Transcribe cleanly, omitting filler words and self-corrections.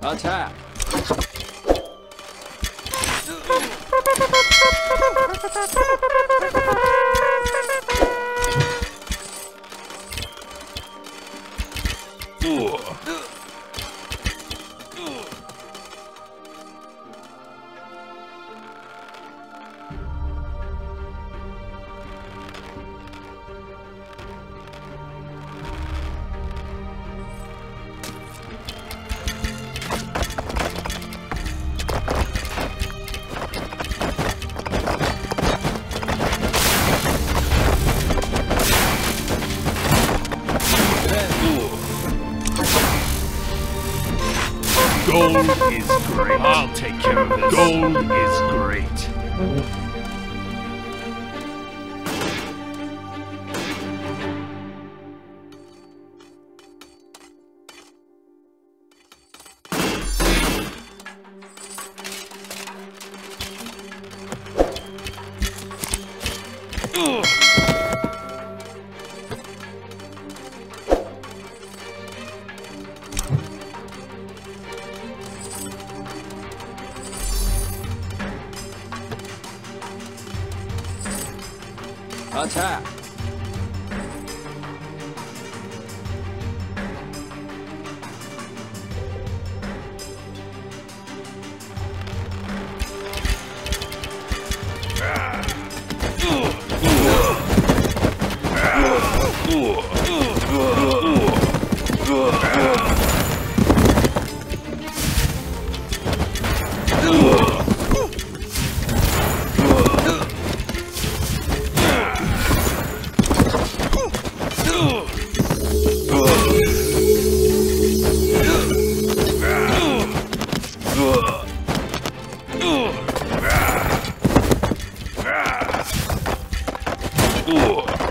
Attack! I'll take care of this. Gold is great. Attack! Ooh.